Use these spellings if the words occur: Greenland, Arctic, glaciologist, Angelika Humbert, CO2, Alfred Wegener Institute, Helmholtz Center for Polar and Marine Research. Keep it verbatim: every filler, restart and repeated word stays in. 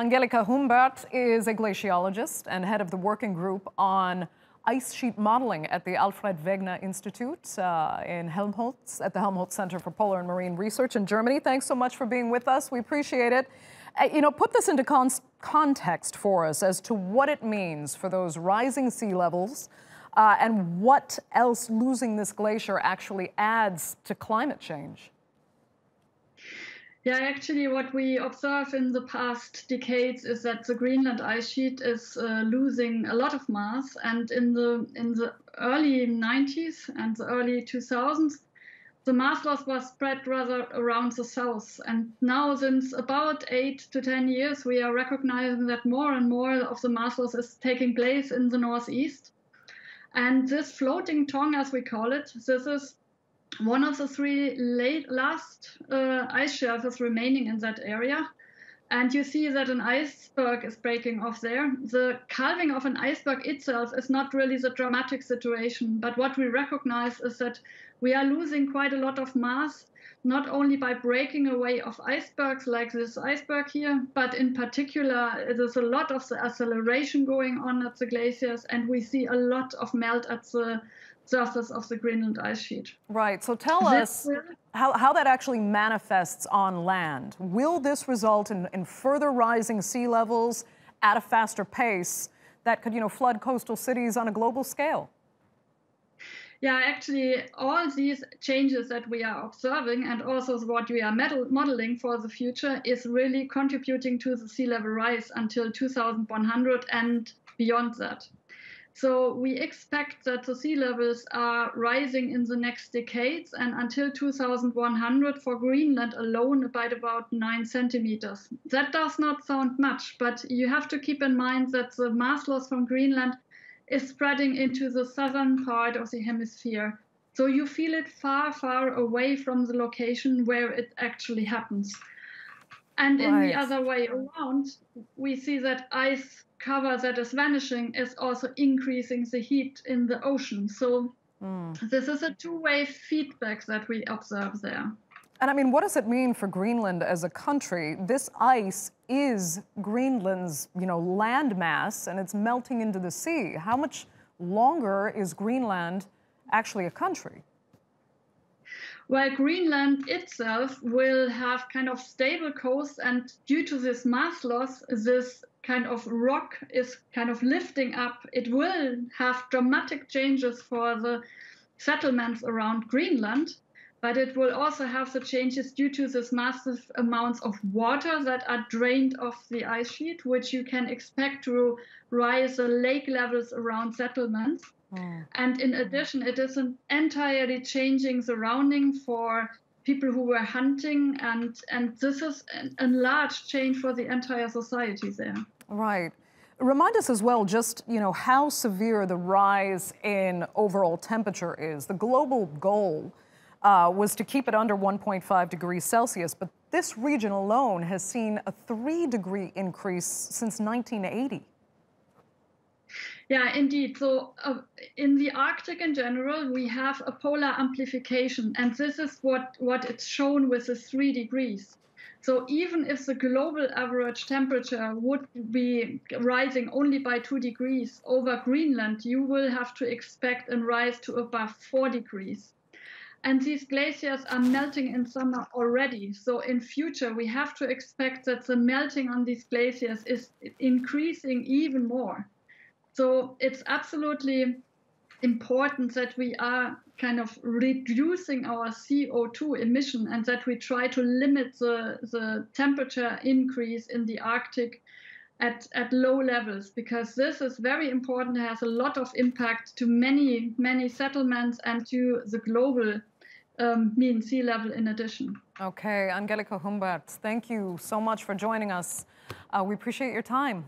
Angelika Humbert is a glaciologist and head of the working group on ice sheet modeling at the Alfred Wegener Institute uh, in Helmholtz, at the Helmholtz Center for Polar and Marine Research in Germany. Thanks so much for being with us. We appreciate it. Uh, you know, put this into con context for us as to what it means for those rising sea levels uh, and what else losing this glacier actually adds to climate change. Yeah, actually what we observe in the past decades is that the Greenland ice sheet is uh, losing a lot of mass, and in the in the early nineties and the early two thousands the mass loss was spread rather around the south, and now since about eight to ten years we are recognizing that more and more of the mass loss is taking place in the northeast. And this floating tongue, as we call it, this is one of the three late last uh, ice shelves remaining in that area. And you see that an iceberg is breaking off there. The calving of an iceberg itself is not really the dramatic situation, but what we recognize is that we are losing quite a lot of mass, not only by breaking away of icebergs like this iceberg here, but in particular, there's a lot of the acceleration going on at the glaciers, and we see a lot of melt at the surface of the Greenland ice sheet. Right, so tell us how, how that actually manifests on land. Will this result in, in further rising sea levels at a faster pace that could, you know, flood coastal cities on a global scale? Yeah, actually, all these changes that we are observing and also what we are modeling for the future is really contributing to the sea level rise until two thousand one hundred and beyond that. So we expect that the sea levels are rising in the next decades, and until two thousand one hundred for Greenland alone by about nine centimeters. That does not sound much, but you have to keep in mind that the mass loss from Greenland is spreading into the southern part of the hemisphere. So you feel it far, far away from the location where it actually happens. And in right. the other way around, we see that ice cover that is vanishing is also increasing the heat in the ocean. So mm. this is a two-way feedback that we observe there. And I mean, what does it mean for Greenland as a country? This ice is Greenland's, you know, landmass, and it's melting into the sea. How much longer is Greenland actually a country? Well, Greenland itself will have kind of stable coasts, and due to this mass loss, this kind of rock is kind of lifting up. It will have dramatic changes for the settlements around Greenland, but it will also have the changes due to this massive amounts of water that are drained off the ice sheet, which you can expect to rise the lake levels around settlements. Yeah. And in addition, it is an entirely changing surrounding for people who were hunting, and, and this is a large change for the entire society there. Right. Remind us as well just, you know, how severe the rise in overall temperature is. The global goal uh, was to keep it under one point five degrees Celsius, but this region alone has seen a three-degree increase since nineteen eighty. Yeah, indeed. So uh, in the Arctic in general, we have a polar amplification, and this is what, what it's shown with the three degrees. So even if the global average temperature would be rising only by two degrees over Greenland, you will have to expect a rise to above four degrees. And these glaciers are melting in summer already. So in future, we have to expect that the melting on these glaciers is increasing even more. So it's absolutely important that we are kind of reducing our C O two emission and that we try to limit the, the temperature increase in the Arctic at, at low levels, because this is very important. It has a lot of impact to many, many settlements and to the global um, mean sea level in addition. Okay, Angelika Humbert, thank you so much for joining us. Uh, we appreciate your time.